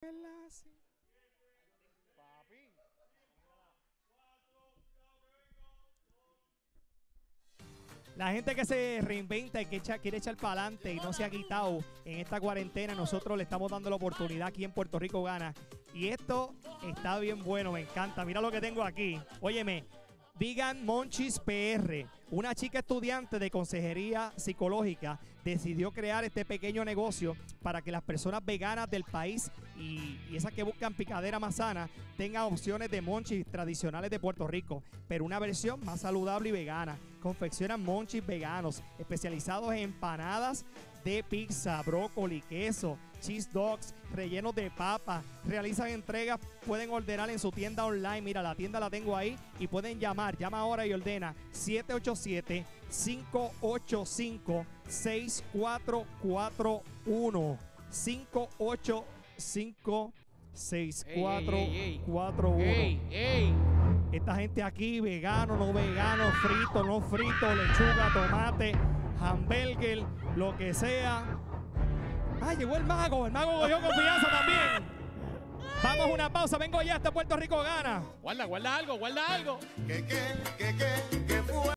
Papi. La gente que se reinventa y que quiere echar para adelante y no se ha quitado en esta cuarentena, nosotros le estamos dando la oportunidad aquí en Puerto Rico Gana. Y esto está bien bueno, me encanta. Mira lo que tengo aquí. Óyeme, Vegan Monchis PR. Una chica estudiante de consejería psicológica decidió crear este pequeño negocio para que las personas veganas del país y esas que buscan picadera más sana tengan opciones de monchis tradicionales de Puerto Rico, pero una versión más saludable y vegana. Confeccionan monchis veganos especializados en empanadas de pizza, brócoli, queso, cheese dogs, rellenos de papa. Realizan entregas, pueden ordenar en su tienda online. Mira, la tienda la tengo ahí y pueden llamar. Llama ahora y ordena 787-585-6441. 585-6441. Esta gente aquí, vegano, no vegano, frito, no frito, lechuga, tomate, hamburger, lo que sea. ¡Ah, llegó el mago! El mago cogió confianza también. Vamos a una pausa, vengo ya hasta Puerto Rico Gana. Guarda algo, guarda algo. ¿Qué fue?